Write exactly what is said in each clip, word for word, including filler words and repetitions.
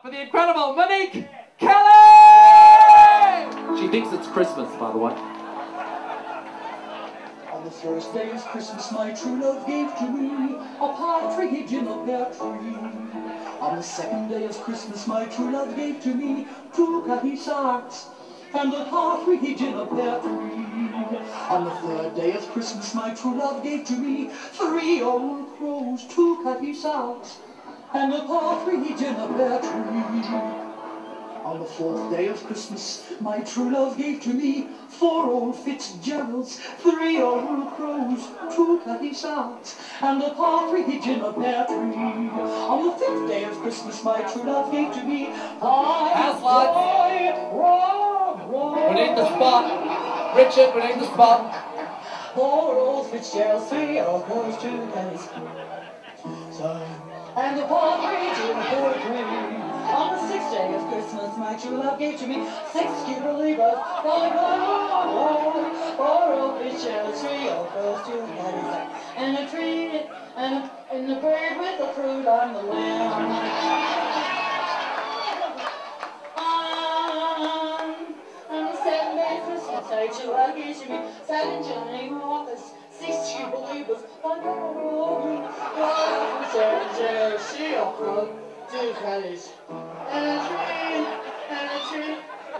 up for the incredible Monique Kelly! She thinks it's Christmas, by the way. On the first day of Christmas, my true love gave to me a partridge in a pear tree. On the second day of Christmas, my true love gave to me two cutty socks and a partridge in a pear tree. On the third day of Christmas, my true love gave to me three old crows, two cutty socks, and a partridge in a pear tree. On the fourth day of Christmas, my true love gave to me four old Fitzgeralds, three old crows, two cutty socks, and a partridge in a pear tree. On the fifth day of Christmas, my true love gave to me five boy, rob, rob. We need the spot. Richard, we need the spot. Four old Fitzgeralds, three old crows, two cutty socks, and the partridge in a pear tree. On the sixth day of Christmas, my true love gave to me six candelabras, five old, four old Fitzgeralds, three old crows, two cutty socks, and a tree, and a, and a bird with the fruit on the limb. On, on the seventh day of Christmas, my true love gave to me seven Johnny Walkers, six candelabras, five old, four Fitzgeralds, two cutties, and a tree, and a tree,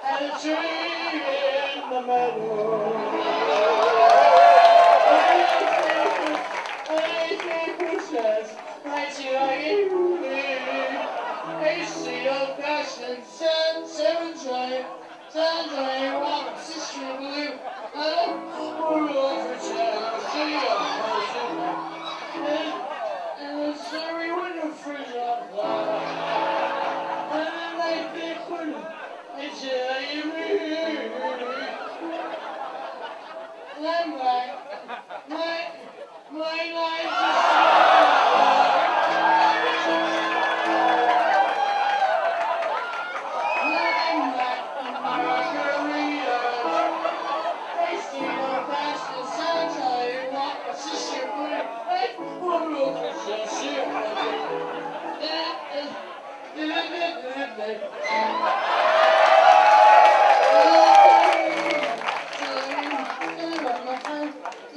and a tree in the meadow. I say Christmas, I see I really, I see old fashioned, seven, seven try, seven try, one, six try, believe, and we're all for child, see old fashioned, and the sorry window freeze up loud. It's a really my, my, my life. Oh,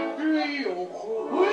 oh, oh, oh, oh, oh,